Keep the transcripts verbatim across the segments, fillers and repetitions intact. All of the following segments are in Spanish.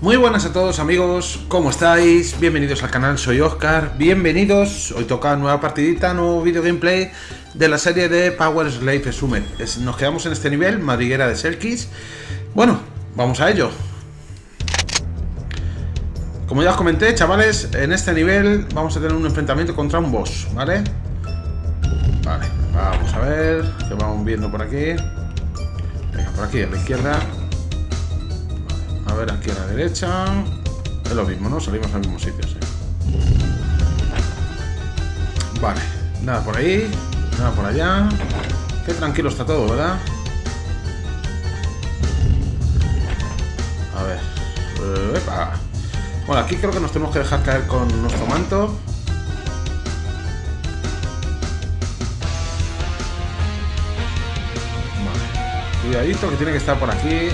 Muy buenas a todos amigos, ¿cómo estáis? Bienvenidos al canal, soy Oscar, bienvenidos. Hoy toca nueva partidita, nuevo video gameplay de la serie de Powerslave Exhumed. Nos quedamos en este nivel, Madriguera de Selkis. Bueno, vamos a ello. Como ya os comenté, chavales, en este nivel vamos a tener un enfrentamiento contra un boss, ¿vale? Vale, vamos a ver, que vamos viendo por aquí. Venga, por aquí, a la izquierda. A ver, aquí a la derecha. Es lo mismo, ¿no? Salimos al mismo sitio, sí. Vale, nada por ahí, nada por allá. Qué tranquilo está todo, ¿verdad? A ver. ¡Epa! Bueno, aquí creo que nos tenemos que dejar caer con nuestro manto. Vale. Cuidadito que tiene que estar por aquí.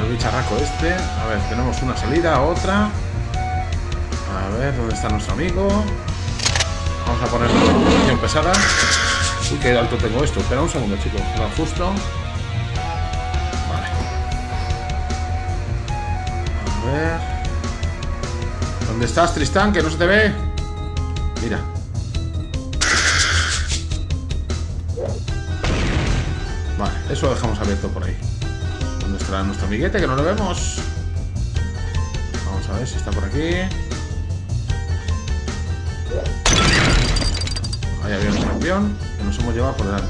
El bicharraco este. A ver, tenemos una salida, otra. A ver, ¿dónde está nuestro amigo? Vamos a poner una munición pesada. Uy, qué alto tengo esto. Espera un segundo, chicos. No, justo. Vale. A ver. ¿Dónde estás, Tristán? Que no se te ve. Mira. Vale, eso lo dejamos abierto por ahí. Nuestra, nuestro amiguete, que no lo vemos. Vamos a ver si está por aquí. Ahí había un campeón que nos hemos llevado por delante.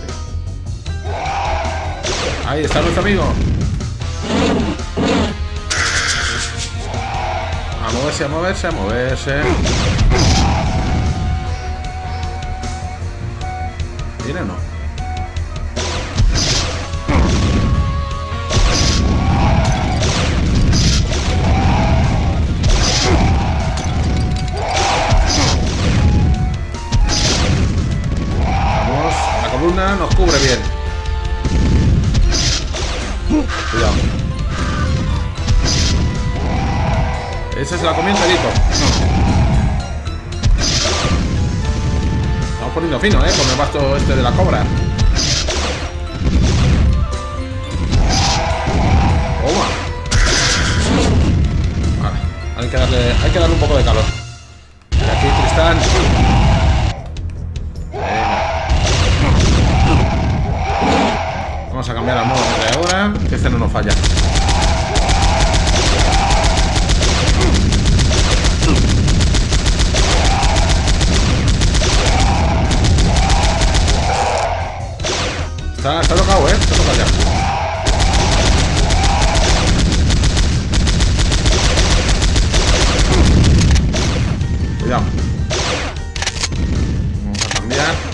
Ahí está nuestro amigo. A moverse, a moverse, a moverse. ¿Tiene o no? Nos cubre bien. Cuidado. Esa se la comió enterito. Estamos poniendo fino, eh, con el basto este de la cobra. Toma. Vale, hay que darle, hay que darle un poco de calor. Mira aquí, Tristán. Vamos a cambiar a modo de ahora, que este no nos falla. Está, está tocado, eh. Está tocado ya. Cuidado. Vamos a cambiar.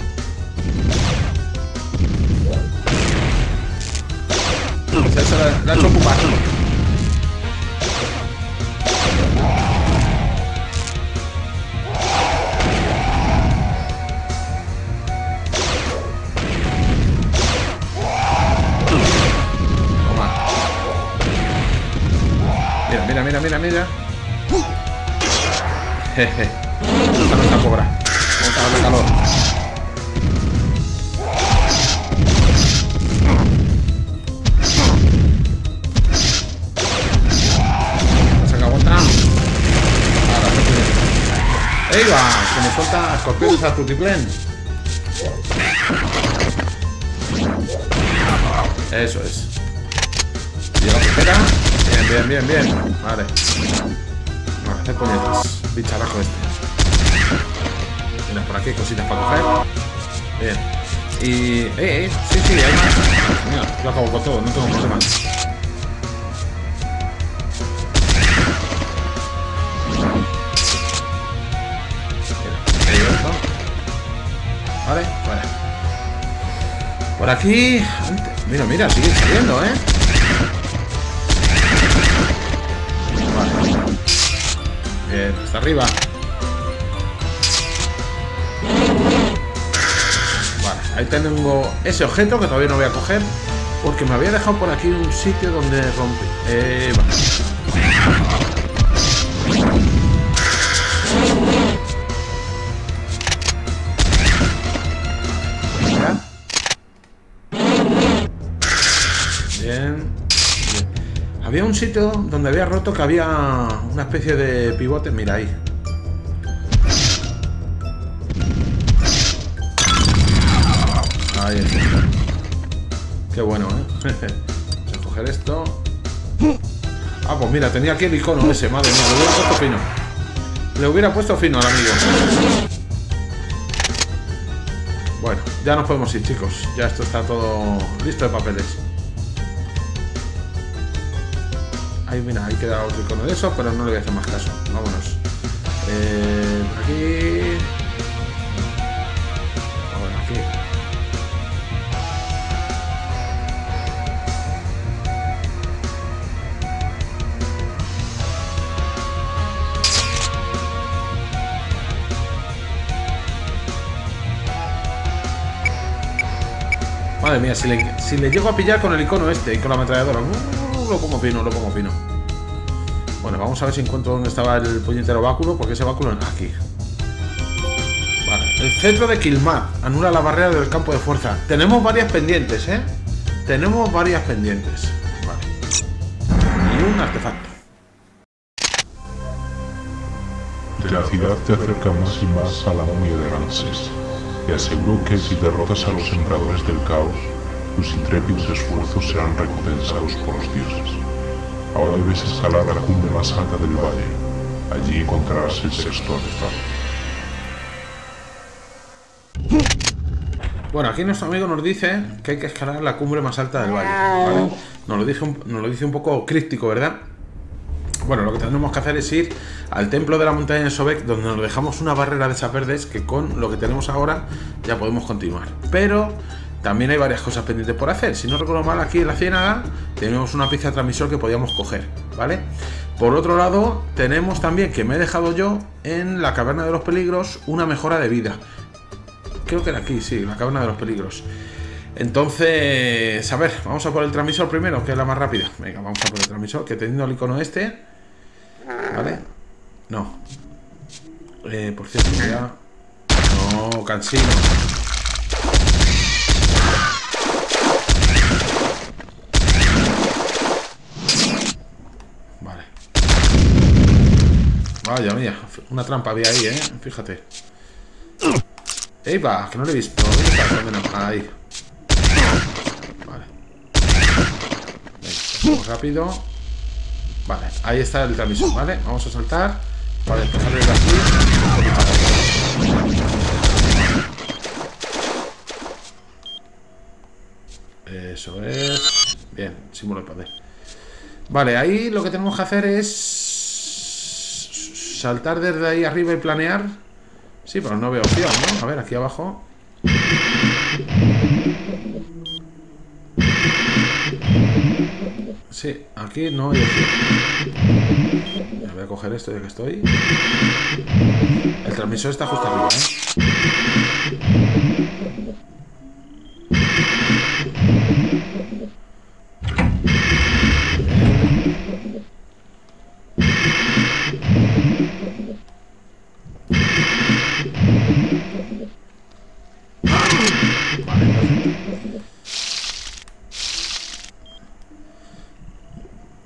Se la ha hecho ocupar. Toma. Mira, mira, mira, mira, mira. Jeje. Esta no está cobra. Vamos a darle calor. Ahí va, que me suelta a Scorpius a Turtiplen. Eso es. Y la primera. Bien, bien, bien, bien. Vale. Vale, hacer puñetas. Bicharajo este. Mira, por aquí hay cositas para coger. Bien. Y. Eh, eh. Sí, sí, hay más. Mira, yo acabo con todo, no tengo problemas. Vale, vale. Por aquí. Antes, mira, mira, sigue saliendo, ¿eh? Vale. Bien, hasta arriba. Vale, ahí tengo ese objeto que todavía no voy a coger. Porque me había dejado por aquí un sitio donde rompe. Eh, vale. Había un sitio donde había roto que había una especie de pivote. Mira ahí. Ahí está. Qué bueno, ¿eh? Voy a coger esto. Ah, pues mira, tenía aquí el icono ese. Madre mía, le hubiera puesto fino. Le hubiera puesto fino al amigo. Bueno, ya nos podemos ir, chicos. Ya esto está todo listo de papeles. Ahí, mira, ahí queda otro icono de eso, pero no le voy a hacer más caso. Vámonos. Eh, aquí... Ahora aquí. Madre mía, si le, si le llego a pillar con el icono este y con la ametralladora... Lo como fino, lo como fino. Bueno, vamos a ver si encuentro dónde estaba el puñetero báculo, porque ese báculo es aquí. Vale, el centro de Kilmat anula la barrera del campo de fuerza. Tenemos varias pendientes, ¿eh? Tenemos varias pendientes. Vale. Y un artefacto. De la ciudad te acerca más y más a la momia de Ramsés. Te aseguro que si derrotas a los sembradores del caos, tus intrépidos esfuerzos serán recompensados por los dioses. Ahora debes escalar la cumbre más alta del valle. Allí encontrarás el sexto artefacto. Bueno, aquí nuestro amigo nos dice que hay que escalar la cumbre más alta del valle, ¿vale? Nos lo dice un, nos lo dice un poco críptico, ¿verdad? Bueno, lo que tenemos que hacer es ir al templo de la montaña de Sobek, donde nos dejamos una barrera de esas verdes que con lo que tenemos ahora ya podemos continuar. Pero... también hay varias cosas pendientes por hacer. Si no recuerdo mal, aquí en la ciénaga tenemos una pieza de transmisor que podíamos coger, ¿vale? Por otro lado, tenemos también, que me he dejado yo, en la caverna de los peligros, una mejora de vida. Creo que era aquí, sí, la caverna de los peligros. Entonces, a ver, vamos a por el transmisor primero, que es la más rápida. Venga, vamos a por el transmisor, que teniendo el icono este, ¿vale? No. Eh, por cierto, ya... No, cansino. Vaya mía, una trampa había ahí, eh. Fíjate. ¡Epa! Que no lo he visto. Ahí. Vale. Venga, rápido. Vale, ahí está el transmisor, ¿vale? Vamos a saltar. Para despejar el aquí. Eso es. Bien, símbolo de poder. Vale, ahí lo que tenemos que hacer es saltar desde ahí arriba y planear. Sí, pero no veo opción, ¿no? A ver, aquí abajo. Sí, aquí no hay opción. Voy a coger esto ya que estoy. El transmisor está justo arriba, ¿eh?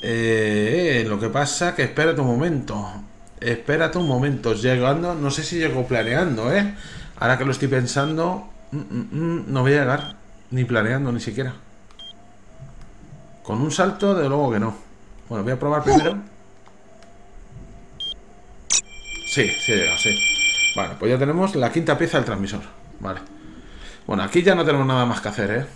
Eh, lo que pasa que espérate un momento. Espérate un momento. Llegando, no sé si llego planeando, ¿eh? Ahora que lo estoy pensando, mm, mm, no voy a llegar ni planeando ni siquiera. Con un salto, de luego que no. Bueno, voy a probar primero. Sí, sí llega, sí. Vale, pues ya tenemos la quinta pieza del transmisor. Vale. Bueno, aquí ya no tenemos nada más que hacer, ¿eh?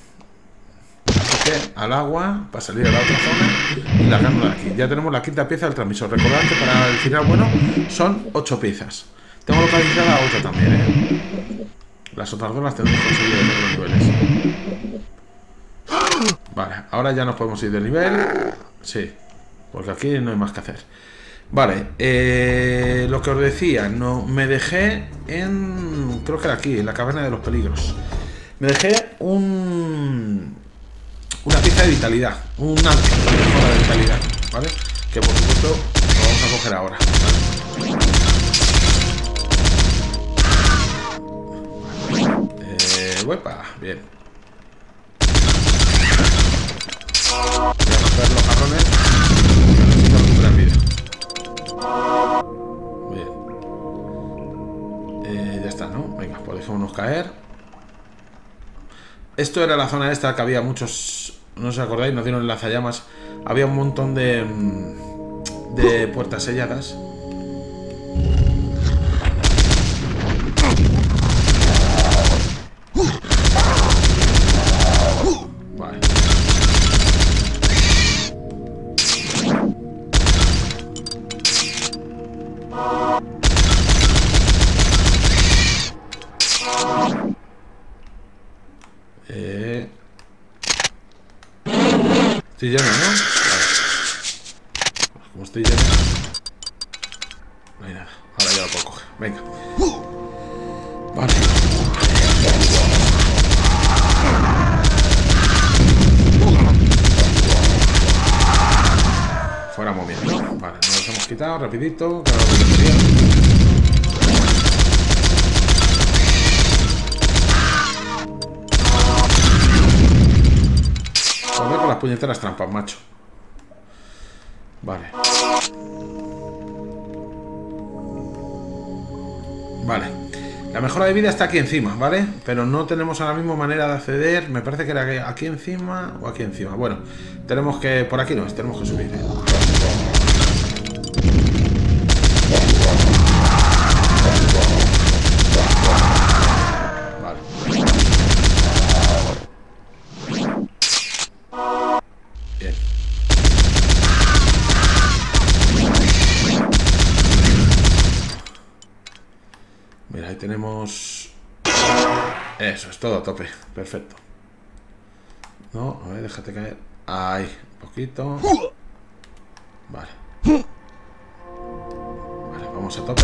Al agua, para salir a la otra zona y largarnos de aquí. Ya tenemos la quinta pieza del transmisor. Recordad que para el final bueno son ocho piezas. Tengo localizada otra también, ¿eh? Las otras dos las tenemos conseguidas en otros niveles. Vale, ahora ya nos podemos ir del nivel. Sí, porque aquí no hay más que hacer. Vale, eh, lo que os decía, no, me dejé en... creo que era aquí, en la caverna de los peligros. Me dejé un... una pieza de vitalidad, un Ankh de vitalidad, ¿vale? Que por supuesto lo vamos a coger ahora. Eh, huepa, bien. Voy a romper los jarrones. Bien. Eh, ya está, ¿no? Venga, pues dejémonos caer. Esto era la zona esta que había muchos... No os acordáis, nos dieron lanzallamas. Había un montón de... De puertas selladas. Estoy lleno, ¿no? Vale. Pues como estoy lleno... No hay nada. Ahora ya lo puedo coger. Venga. Vale. Fuera moviendo. Vale, nos los hemos quitado rapidito. Claro, puñeteras trampas, macho. Vale. Vale. La mejora de vida está aquí encima, ¿vale? Pero no tenemos ahora mismo manera de acceder. Me parece que era aquí encima o aquí encima. Bueno, tenemos que... Por aquí no, tenemos que subir, ¿eh? Vale. Tenemos... Eso, es todo a tope. Perfecto. No, a ver, déjate caer. Ahí, un poquito. Vale. Vale, vamos a tope.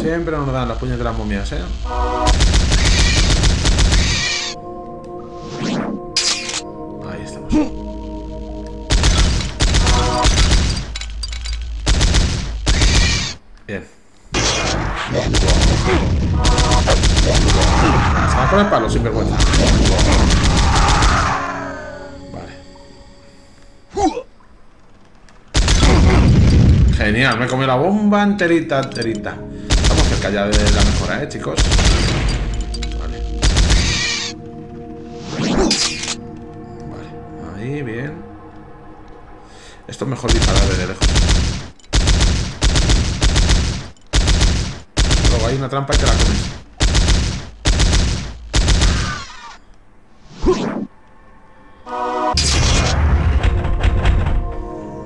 Siempre nos dan las puñas de las momias, ¿eh? Ahí estamos. Bien. Se va con el palo, sin vergüenza. Vale. Genial, me he comido la bomba enterita, enterita. Estamos cerca ya de la mejora, eh, chicos. Vale. Vale, ahí, bien. Esto es mejor disparar desde lejos. Hay una trampa y te la comes.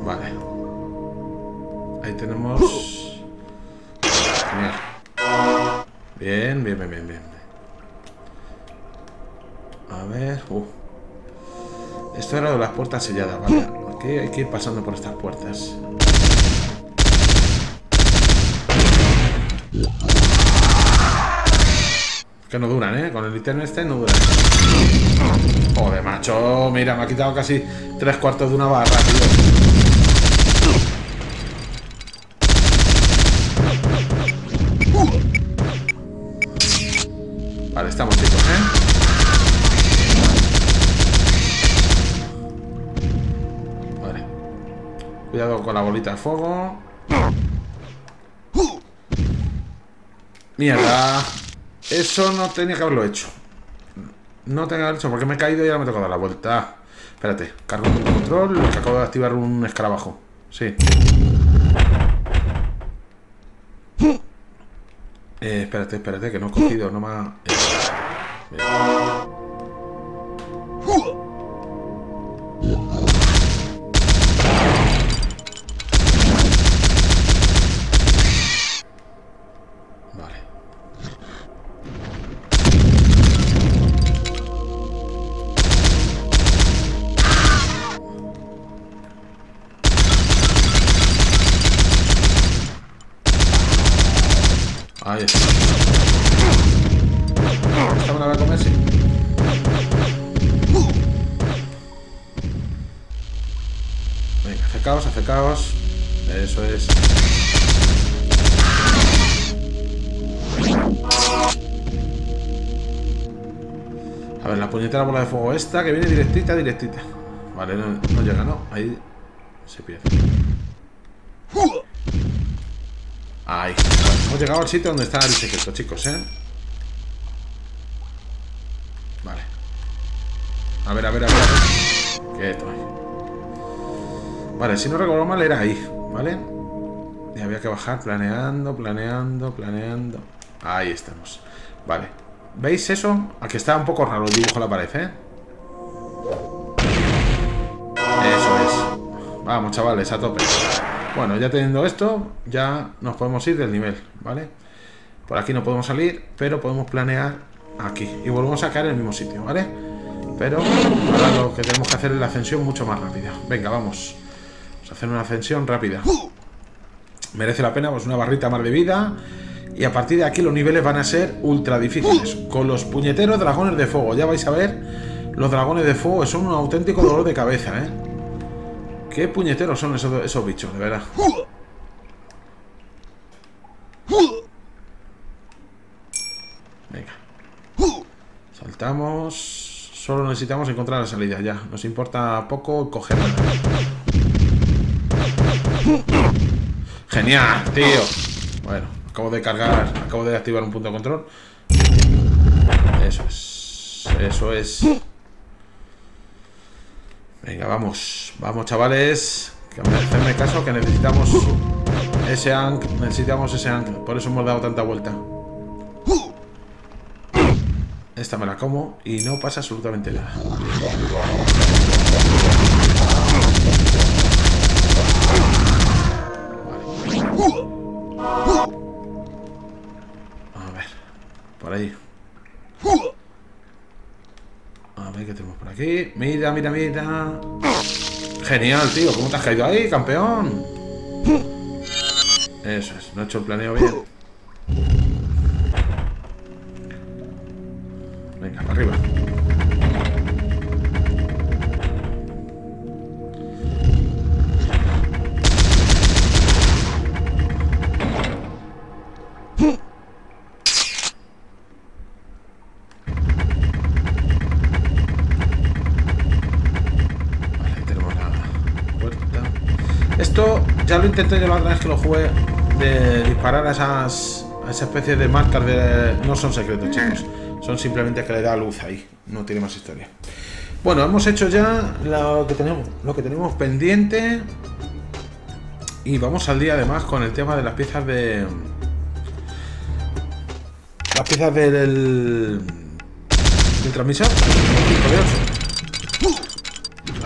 Vale. Ahí tenemos... Genial. Bien, bien, bien, bien, bien. A ver... Uh. Esto era de las puertas selladas, ¿vale? Aquí hay que ir pasando por estas puertas. Que no duran, ¿eh? Con el ítem este no duran. Joder, macho. Mira, me ha quitado casi tres cuartos de una barra, tío. Vale, estamos, chicos, ¿eh? Vale. Cuidado con la bolita de fuego. Mierda. Eso no tenía que haberlo hecho. No tenía que haberlo hecho porque me he caído y ahora me toca dar la vuelta. Espérate, cargo con control. Que acabo de activar un escarabajo. Sí. Eh, espérate, espérate, que no he cogido, no me ha... Ahí está. Esta me la voy a comer, sí. Venga, acercaos, acercaos. Eso es. A ver, la puñetera bola de fuego esta que viene directita, directita. Vale, no, no llega, ¿no? Ahí se pierde. Ahí. Hemos llegado al sitio donde está el secreto, chicos, ¿eh? Vale. A ver, a ver, a ver. Quieto ahí. Vale, si no recuerdo mal era ahí, ¿vale? Y había que bajar planeando, planeando, planeando. Ahí estamos. Vale. ¿Veis eso? Aquí está un poco raro el dibujo en la pared, ¿eh? Eso es. Vamos, chavales, a tope. Bueno, ya teniendo esto, ya nos podemos ir del nivel, ¿vale? Por aquí no podemos salir, pero podemos planear aquí. Y volvemos a caer en el mismo sitio, ¿vale? Pero ahora lo que tenemos que hacer es la ascensión mucho más rápida. Venga, vamos. Vamos a hacer una ascensión rápida. Merece la pena, pues una barrita más de vida. Y a partir de aquí los niveles van a ser ultra difíciles. Con los puñeteros dragones de fuego. Ya vais a ver, los dragones de fuego son un auténtico dolor de cabeza, ¿eh? Qué puñeteros son esos, esos bichos, de verdad. Venga. Saltamos. Solo necesitamos encontrar la salida ya. Nos importa poco cogerla. Genial, tío. Bueno. Acabo de cargar, acabo de activar un punto de control. Eso es, eso es. Venga, vamos, vamos chavales. Que hacerme caso, que necesitamos ese Ankh, necesitamos ese Ankh. Por eso hemos dado tanta vuelta. Esta me la como y no pasa absolutamente nada. Vale. Por ahí. A ver qué tenemos por aquí. Mira, mira, mira. Genial, tío. ¿Cómo te has caído ahí, campeón? Eso es. No he hecho el planeo bien. Venga, para arriba. Ya lo intenté yo la otra vez que lo jugué, de disparar a esas a esa especie de marcas de... No son secretos, chicos. Son simplemente que le da luz ahí. No tiene más historia. Bueno, hemos hecho ya lo que tenemos, lo que tenemos pendiente. Y vamos al día además con el tema de las piezas de... Las piezas del... del transmisor.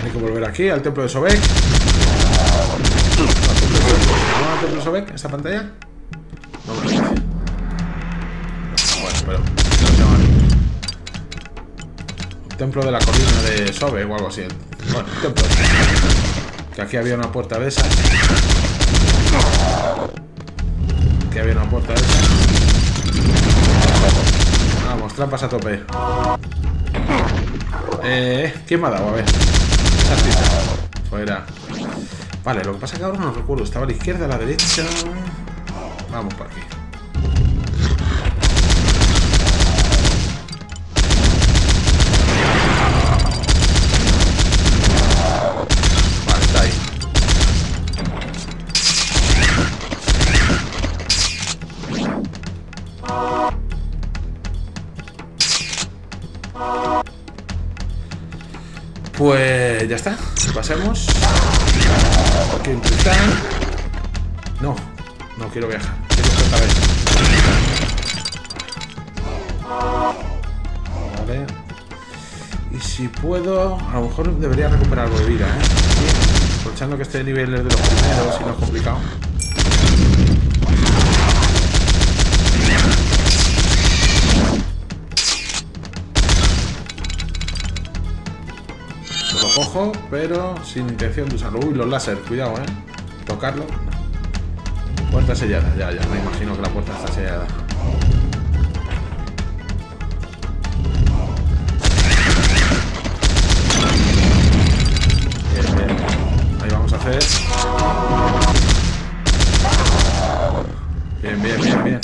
Hay que volver aquí al templo de Sobek. ¿Vamos a hacer Sobek esta pantalla? No me lo hace. Bueno, pero... El templo de la colina de Sobek o algo así. Bueno, el templo. Que aquí había una puerta de esas. Aquí había una puerta de esas. Vamos, trampas a tope. Eh, ¿quién me ha dado? A ver. Fuera. Vale, lo que pasa es que ahora no recuerdo. Estaba a la izquierda, a la derecha. Vamos por aquí. Vale, está ahí. Pues ya está. Pasemos. Aquí en Tristán. No, no quiero viajar. Quiero que otra vez. Vale. Y si puedo, a lo mejor debería recuperar algo de vida, ¿eh? Aprovechando que este nivel es de los primeros y no es complicado. Ojo, pero sin intención de usarlo. Uy, los láser, cuidado, eh. Tocarlo. Puerta sellada, ya, ya. Me imagino que la puerta está sellada. Bien, bien. Ahí vamos a hacer. Bien, bien, bien, bien.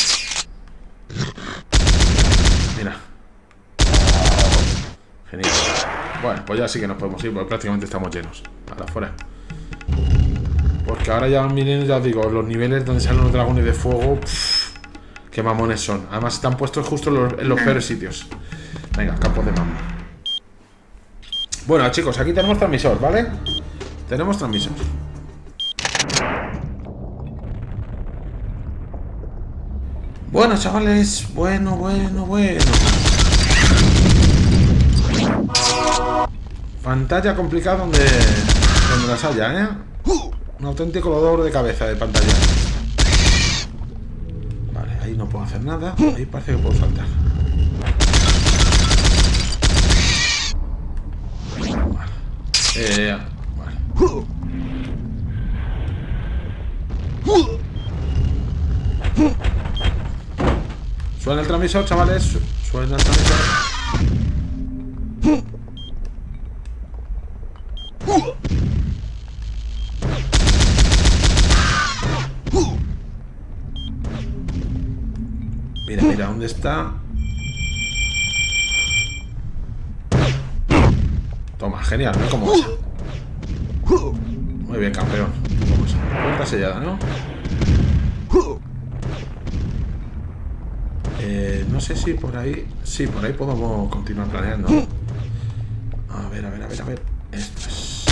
Bueno, pues ya sí que nos podemos ir, porque prácticamente estamos llenos. Ahora fuera. Porque ahora ya van viniendo, ya os digo, los niveles donde salen los dragones de fuego. Pff, qué mamones son. Además están puestos justo en los, en los peores sitios. Venga, campos de mamón. Bueno, chicos, aquí tenemos transmisor, ¿vale? Tenemos transmisor. Bueno, chavales, bueno, bueno, bueno. Pantalla complicada donde, donde las haya, ¿eh? Un auténtico dolor de cabeza de pantalla. Vale, ahí no puedo hacer nada. Ahí parece que puedo saltar. Vale. Eh, vale. Suena el transmisor, chavales. Suena el transmisor. Mira, mira, ¿dónde está? Toma, genial, ¿no? Como esa. Muy bien, campeón. Como esa. Puerta sellada, ¿no? Eh, no sé si por ahí... Sí, por ahí podemos continuar planeando. A ver, a ver, a ver, a ver. Esto es...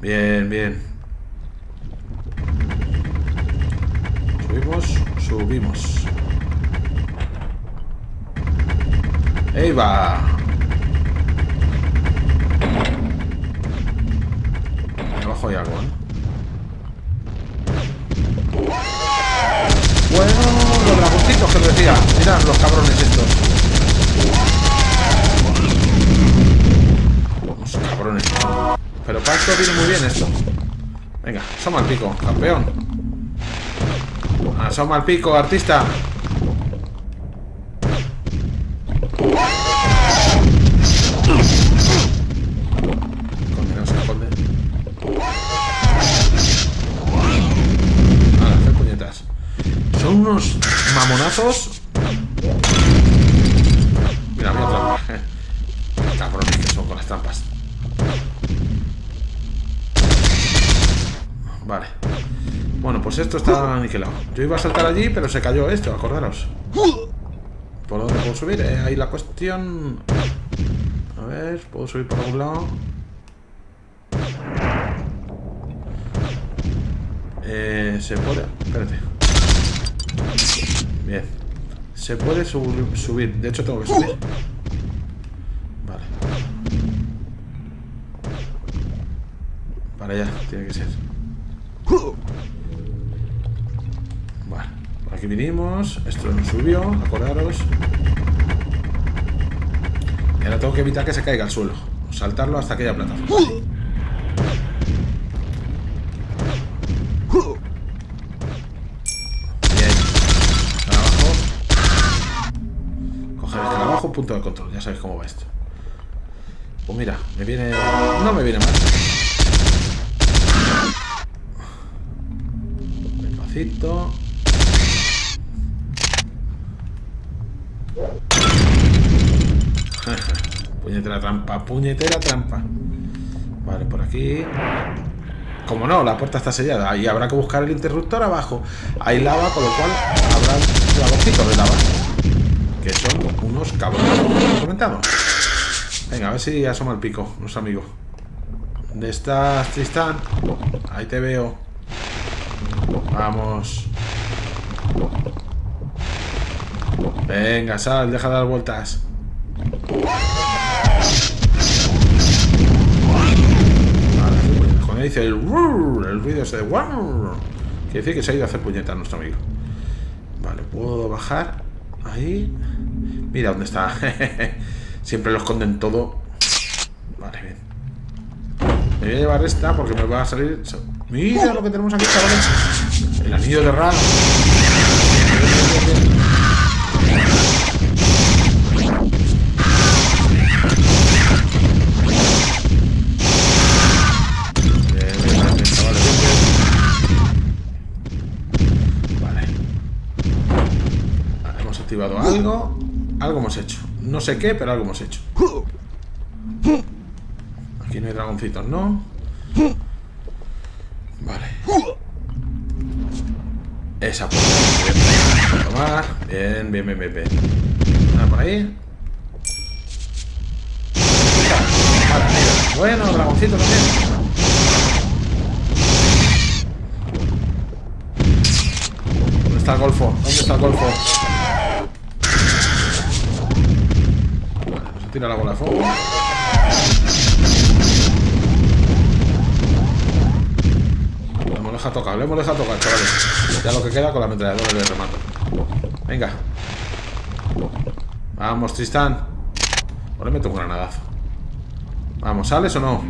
Bien, bien. Subimos, subimos. ¡Ahí va! Abajo hay algo, ¿no? Bueno, los dragoncitos que os decía. Mirad los cabrones estos. Los cabrones. Pero para esto viene muy bien esto. Venga, asoma al pico, campeón. Asoma al pico, artista. Unos mamonazos. Mira, mira, trampa. Cabrones que son con las trampas. Vale. Bueno, pues esto está aniquilado. Yo iba a saltar allí, pero se cayó esto, acordaros. ¿Por dónde puedo subir? Eh? Ahí la cuestión. A ver, ¿puedo subir por algún lado? Eh, se puede. Espérate. Bien. Se puede sub subir. De hecho tengo que subir. Vale. Para allá, tiene que ser. Vale. Por aquí vinimos. Esto nos subió, acordaros. Y ahora tengo que evitar que se caiga al suelo. Saltarlo hasta aquella plataforma. Punto de control, ya sabéis cómo va esto. Pues mira, me viene... No me viene mal. Despacito. Puñetera trampa, puñetera trampa. Vale, por aquí. Como no, la puerta está sellada. Ahí habrá que buscar el interruptor abajo. Hay lava, con lo cual habrá dragoncitos de lava. Que son unos cabrones, como hemos comentado. Venga, a ver si asoma el pico, los amigos. ¿Dónde estás, Tristán? Ahí te veo. Vamos. Venga, sal, deja de dar vueltas. Vale, cuando dice el el ruido ese de wow, quiere decir que se ha ido a hacer puñetas nuestro amigo. Vale, puedo bajar. Ahí. Mira dónde está. Siempre lo esconden todo. Vale, bien. Me voy a llevar esta porque me va a salir. Mira lo que tenemos aquí, chavales. El anillo de Ram. Algo, algo hemos hecho. No sé qué, pero algo hemos hecho. Aquí no hay dragoncitos, ¿no? Vale. Esa puerta. Tomar. Bien, bien, bien, bien, bien. Nada por ahí. Para, mira. Bueno, dragoncito también. ¿Dónde está el golfo? ¿Dónde está el golfo? Vale, se tira la bola de fuego. Lo hemos dejado tocar, lo hemos dejado tocar, chavales. Ya lo que queda con la ametralladora le remato. Venga. Vamos, Tristán. Ahora me meto un granadazo. Vamos, ¿sales o no?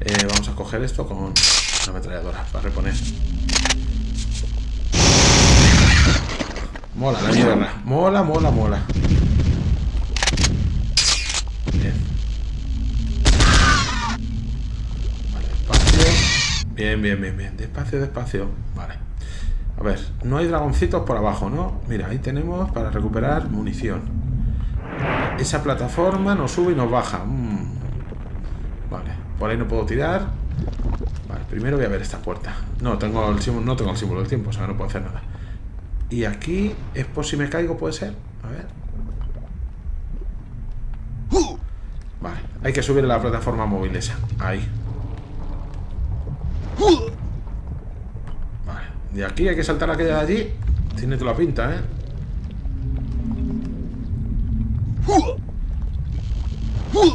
Eh, vamos a coger esto con la ametralladora para reponer. Mola la mierda. Mola, mola, mola. Bien, bien, bien, bien. Despacio, despacio. Vale. A ver, no hay dragoncitos por abajo, ¿no? Mira, ahí tenemos para recuperar munición. Esa plataforma nos sube y nos baja. Mm. Vale, por ahí no puedo tirar. Vale, primero voy a ver esta puerta. No tengo el símbolo, no tengo el símbolo del tiempo, o sea, no puedo hacer nada. Y aquí es por si me caigo, puede ser. A ver. Vale, hay que subir a la plataforma móvil esa. Ahí. Vale, de aquí hay que saltar aquella de allí. Tiene toda la pinta, ¿eh? Uf,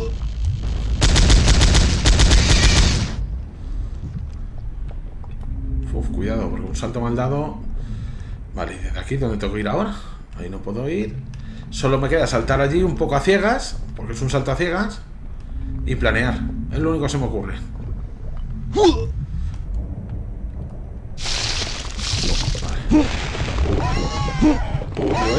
cuidado, porque un salto mal dado. Vale, ¿y desde aquí dónde tengo que ir ahora? Ahí no puedo ir. Solo me queda saltar allí un poco a ciegas, porque es un salto a ciegas. Y planear, es lo único que se me ocurre. Bueno,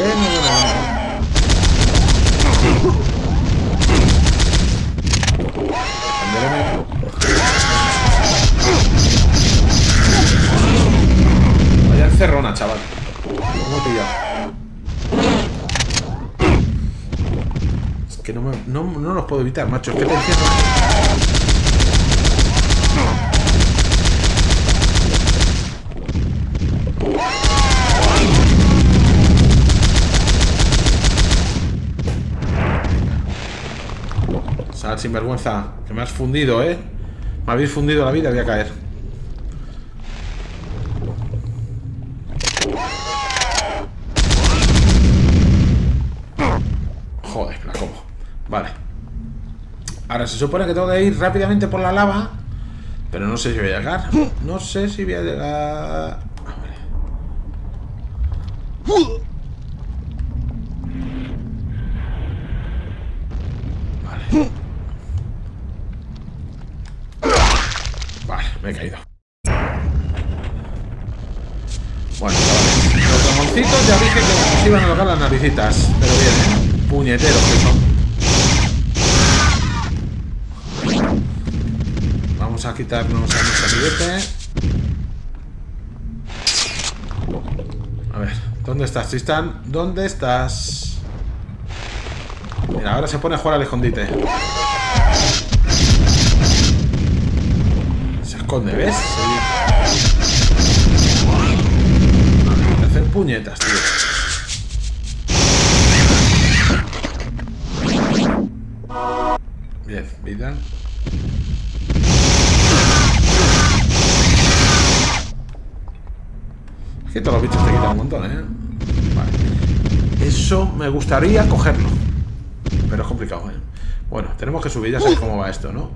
bueno, bueno. Vaya encerrona, chaval. ¿Cómo te llamo? Es que no, me, no, no los puedo evitar, macho. Es que te encierro. Sal, sinvergüenza, que me has fundido, ¿eh? Me habéis fundido la vida, voy a caer. Joder, la como. Vale. Ahora se supone que tengo que ir rápidamente por la lava, pero no sé si voy a llegar. No sé si voy a llegar... Ah, vale. Me he caído. Bueno, chavales, los dragoncitos ya dije que se iban a tocar las naricitas, pero bien, puñeteros que son. Vamos a quitarnos a nuestro amiguete. A ver, ¿dónde estás, Tristán? ¿Dónde estás? Mira, ahora se pone a jugar al escondite. Esconde, ¿ves? Sí. Vale, hacer puñetas, tío. Bien, vida. Es que todos los bichos te quitan un montón, ¿eh? Vale. Eso me gustaría cogerlo. Pero es complicado, ¿eh? Bueno, tenemos que subir, ya sabes cómo va esto, ¿no?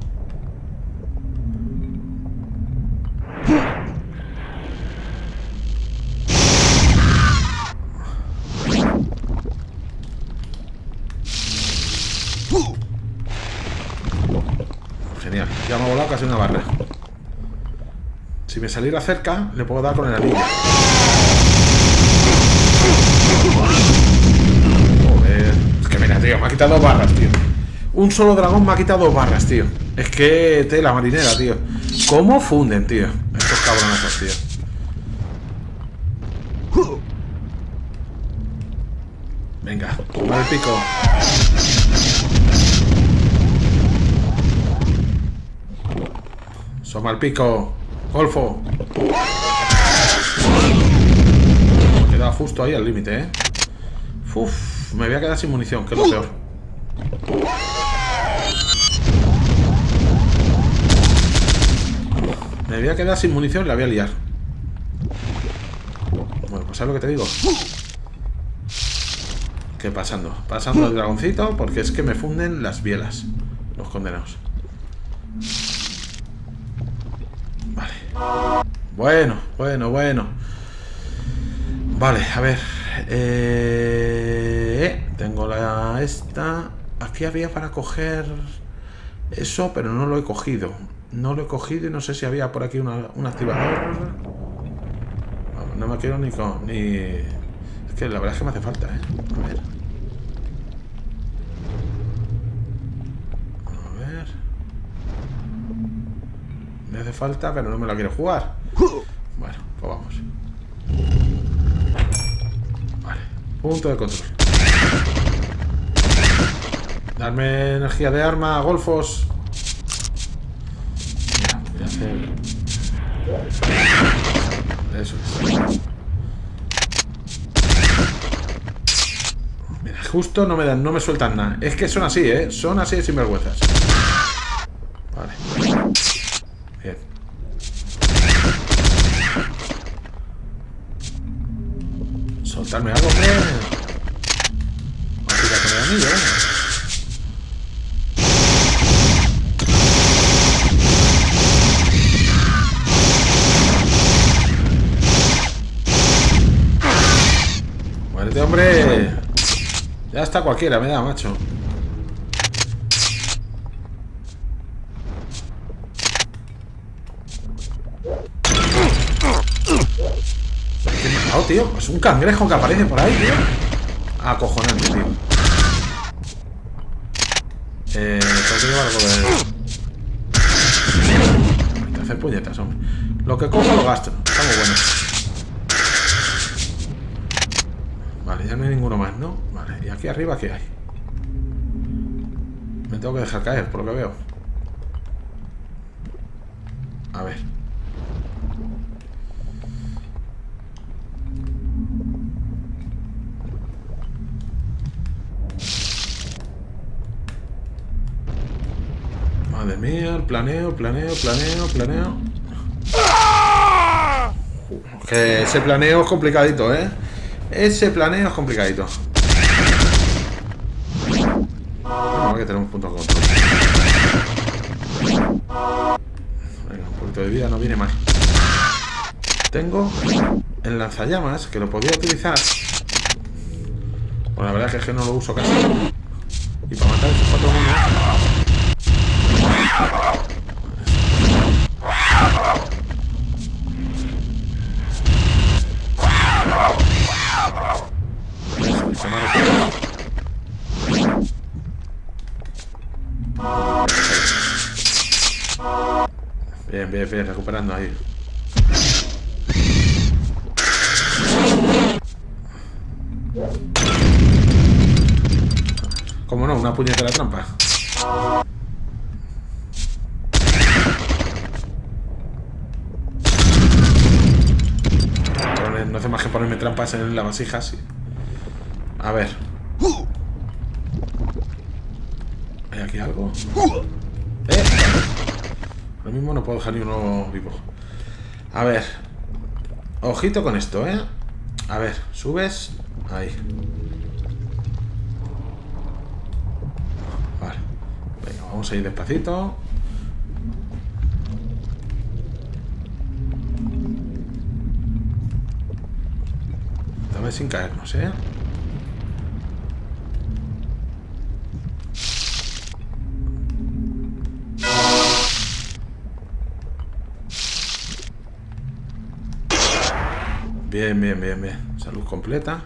Genial, ya me ha volado casi una barra. Si me saliera cerca, le puedo dar con el anillo. Joder, es que mira, tío, me ha quitado dos barras, tío. Un solo dragón me ha quitado dos barras, tío. Es que tela marinera, tío. ¿Cómo funden, tío? Estos cabronazos, tío. Venga, toma el pico. Soma el pico, Golfo. Me he quedado justo ahí al límite, ¿eh? Uf, me voy a quedar sin munición, que es lo peor. Me voy a quedar sin munición y la voy a liar. Bueno, pues ¿sabes lo que te digo? Que pasando, pasando el dragoncito, porque es que me funden las bielas, los condenados. Vale. Bueno, bueno, bueno. Vale, a ver. Eh, tengo la esta. Aquí había para coger eso, pero no lo he cogido. No lo he cogido y no sé si había por aquí una, un activador. No me quiero ni con... Ni... Es que la verdad es que me hace falta, ¿eh? A ver. A ver. Me hace falta, pero no me la quiero jugar. Bueno, pues vamos. Vale. Punto de control. Darme energía de arma, golfos. Voy a hacer... Eso es. Mira, justo no me dan, no me sueltan nada. Es que son así, ¿eh? Son así de sinvergüenzas. Vale. Bien. Soltarme algo, hombre. Vamos a tirar con el anillo, ¿eh? ¡Hombre! Ya está cualquiera, me da, macho. ¿Qué me ha dado, tío? Es un cangrejo que aparece por ahí, tío. Acojonante, tío. Eh... Tengo que llevar algo de... Hay que hacer puñetas, hombre. Lo que cojo lo gasto. Está muy bueno. Vale, ya no hay ninguno más, ¿no? Vale, ¿y aquí arriba qué hay? Me tengo que dejar caer, por lo que veo. A ver. Madre mía, el planeo, planeo, planeo, planeo. Uf, que ese planeo es complicadito, ¿eh? Ese planeo es complicadito. Bueno, hay que tener un punto de control. Venga, un poquito de vida no viene mal. Tengo el lanzallamas, que lo podía utilizar. Bueno, la verdad es que no lo uso casi. Y para matar esos cuatro monos... Bien, bien, bien, recuperando ahí. ¿Cómo no? Una puñetera trampa. No hace más que ponerme trampas en la vasija, sí. A ver. ¿Hay aquí algo? ¿Eh? Ahora mismo no puedo dejar ni uno vivo. A ver. Ojito con esto, ¿eh? A ver, subes. Ahí. Vale. Venga, vamos a ir despacito. Dame sin caernos, ¿eh? Bien, bien, bien, bien. Salud completa.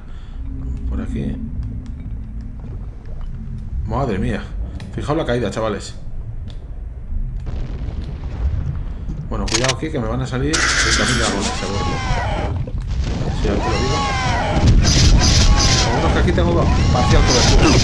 Por aquí. Madre mía. Fijaos la caída, chavales. Bueno, cuidado aquí que me van a salir treinta mil dragones, seguro. Sí, aquí lo digo. Seguro que aquí tengo parcial cobertura.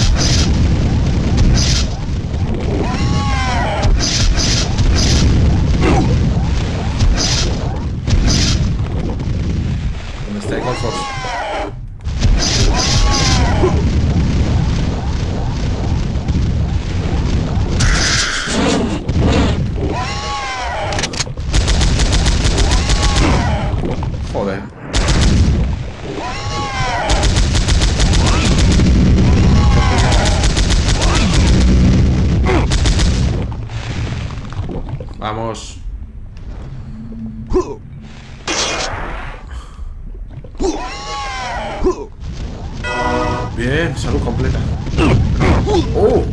Vamos. Bien, salud completa. ¡Oh!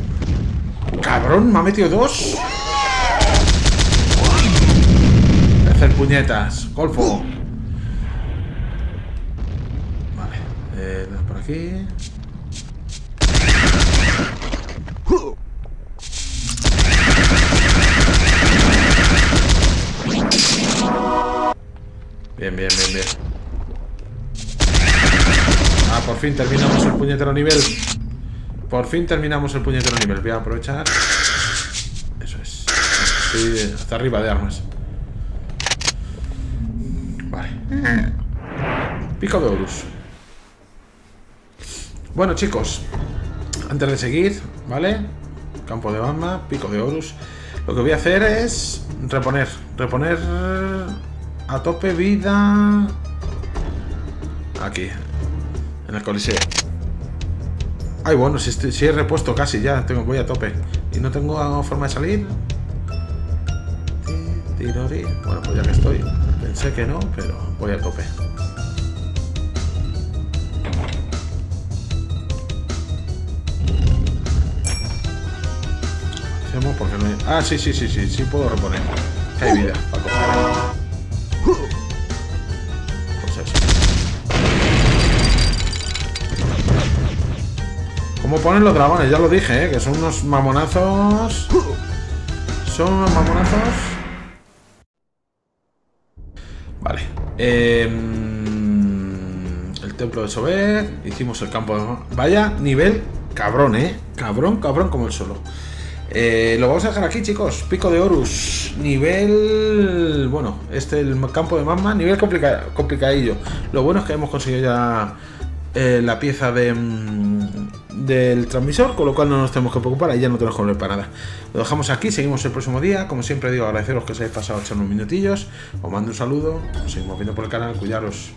¡Cabrón! Me ha metido dos. Voy a hacer puñetas. Golfo. Vale. Eh, por aquí. Bien, bien, bien, bien. Ah, por fin terminamos el puñetero nivel. Por fin terminamos el puñetero nivel. Voy a aprovechar. Eso es. Estoy hasta arriba de armas. Vale. Pico de Horus. Bueno, chicos, antes de seguir, ¿vale? Campo de Bamba, pico de Horus. Lo que voy a hacer es reponer. Reponer... A tope vida. Aquí. En el coliseo. Ay, bueno, si, estoy, si he repuesto casi ya. Tengo, voy a tope. Y no tengo forma de salir. Bueno, pues ya que estoy. Pensé que no, pero voy a tope. Hacemos porque no hay... Ah, sí, sí, sí, sí. Sí puedo reponer. Hay vida para coger. Como ponen los dragones, ya lo dije, ¿eh? Que son unos mamonazos. Son unos mamonazos. Vale. Eh, el templo de Sobek. Hicimos el campo de... Vaya nivel cabrón, ¿eh? Cabrón, cabrón como el solo. Eh, lo vamos a dejar aquí, chicos. Pico de Horus. Nivel... Bueno, este el campo de Magma. Nivel complica... complicadillo. Lo bueno es que hemos conseguido ya... Eh, la pieza de, mm, del transmisor, con lo cual no nos tenemos que preocupar, ahí ya no tenemos que volver para nada. Lo dejamos aquí, seguimos el próximo día. Como siempre digo, agradeceros que os hayáis pasado a echar unos minutillos. Os mando un saludo, os seguimos viendo por el canal, cuidaros.